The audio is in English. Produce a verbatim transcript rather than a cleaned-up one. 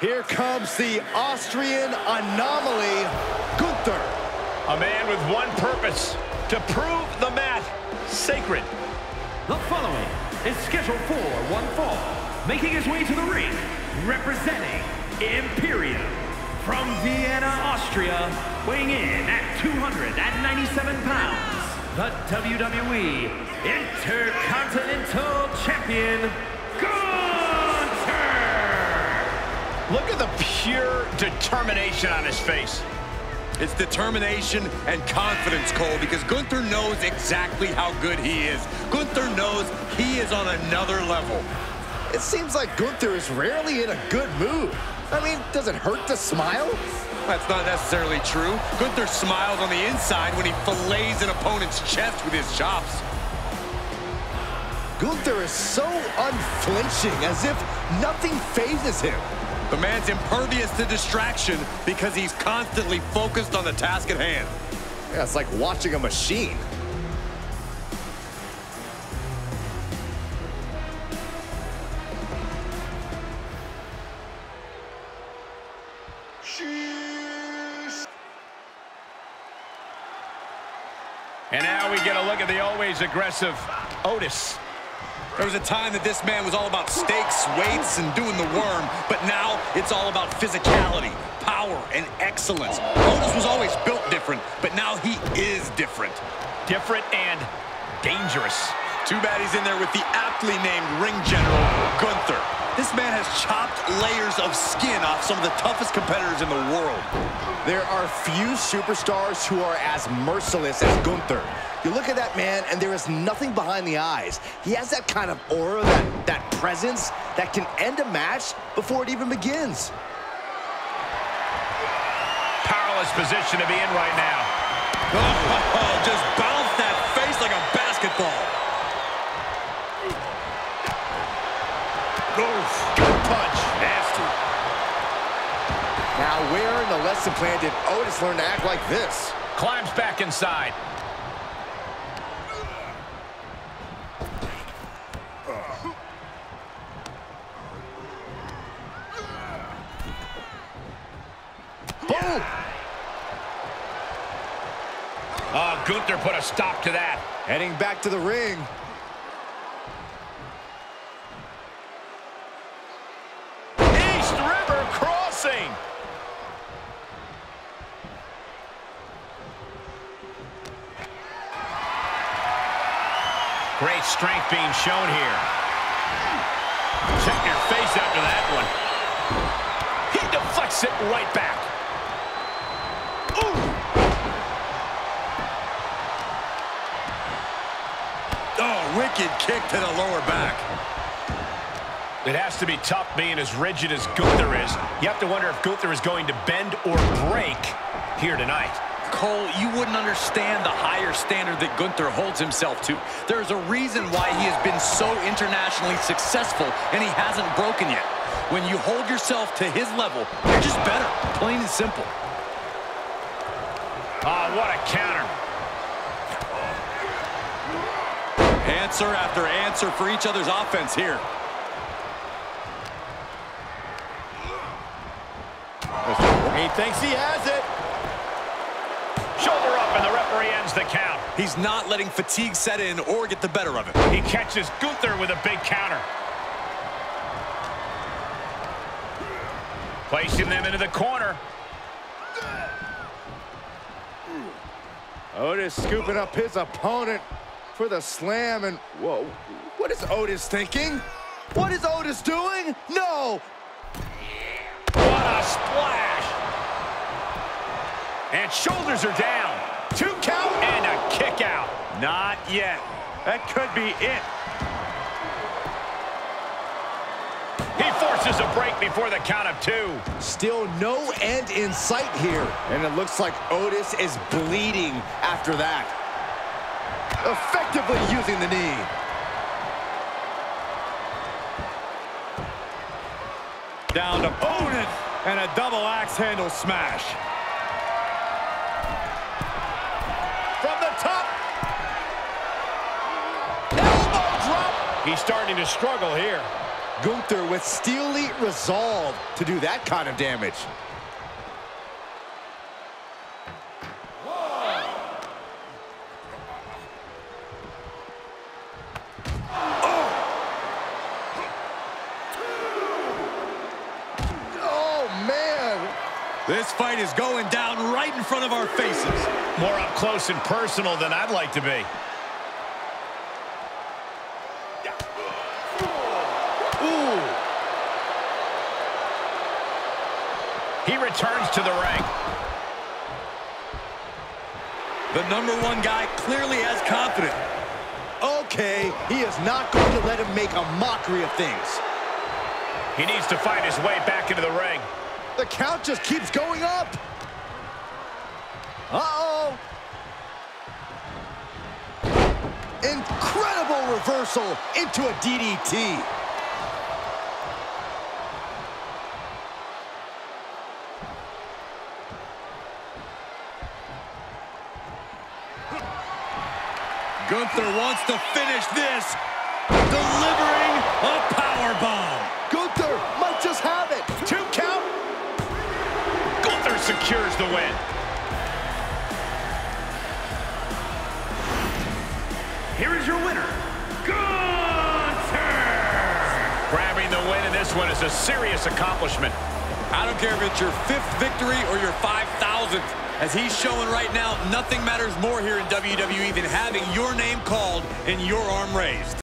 Here comes the Austrian anomaly, Gunther. A man with one purpose, to prove the mat sacred. The following is scheduled for one fall, making his way to the ring, representing Imperium. From Vienna, Austria, weighing in at two hundred ninety-seven pounds, the W W E Intercontinental Champion, Gunther! Look at the pure determination on his face. It's determination and confidence, Cole, because Gunther knows exactly how good he is. Gunther knows he is on another level. It seems like Gunther is rarely in a good mood. I mean, does it hurt to smile? That's not necessarily true. Gunther smiles on the inside when he fillets an opponent's chest with his chops. Gunther is so unflinching, as if nothing fazes him. The man's impervious to distraction because he's constantly focused on the task at hand. Yeah, it's like watching a machine. And now we get a look at the always aggressive Otis. There was a time that this man was all about stakes, weights, and doing the worm, but now it's all about physicality, power, and excellence. Otis was always built different, but now he is different. Different and dangerous. Too bad he's in there with the aptly named ring general, Gunther. This man has chopped layers of skin off some of the toughest competitors in the world. There are few superstars who are as merciless as Gunther. You look at that man, and there is nothing behind the eyes. He has that kind of aura, that, that presence, that can end a match before it even begins. Powerless position to be in right now. Oh, just bounced that face like a basketball. Oof, good punch. Nasty. Now, where in the lesson plan did Otis learn to act like this? Climbs back inside. Oh, Gunther put a stop to that. Heading back to the ring. East River Crossing. Great strength being shown here. Check your face after that one. He deflects it right back. Ooh. Wicked kick to the lower back. It has to be tough being as rigid as Gunther is. You have to wonder if Gunther is going to bend or break here tonight. Cole, you wouldn't understand the higher standard that Gunther holds himself to. There's a reason why he has been so internationally successful and he hasn't broken yet. When you hold yourself to his level, you're just better, plain and simple. Oh, what a counter. Answer after answer for each other's offense here. He thinks he has it. Shoulder up, and the referee ends the count. He's not letting fatigue set in or get the better of it. He catches Gunther with a big counter. Placing them into the corner. Otis scooping up his opponent for the slam, and whoa, what is Otis thinking? What is Otis doing? No! What a splash! And shoulders are down. Two count and a kick out. Not yet. That could be it. He forces a break before the count of two. Still no end in sight here. And it looks like Otis is bleeding after that. Effectively using the knee. Down to opponent and a double axe handle smash. From the top. Elbow drop. He's starting to struggle here. Gunther with steely resolve to do that kind of damage. This fight is going down right in front of our faces. More up close and personal than I'd like to be. Ooh. He returns to the ring. The number one guy clearly has confidence. Okay, he is not going to let him make a mockery of things. He needs to find his way back into the ring. The count just keeps going up. Uh-oh. Incredible reversal into a D D T. Gunther wants to finish this. Delivering a powerbomb. Gunther might just have it. Two count. Secures the win. Here is your winner, Gunther! Grabbing the win in this one is a serious accomplishment. I don't care if it's your fifth victory or your five thousandth. As he's showing right now, nothing matters more here in W W E than having your name called and your arm raised.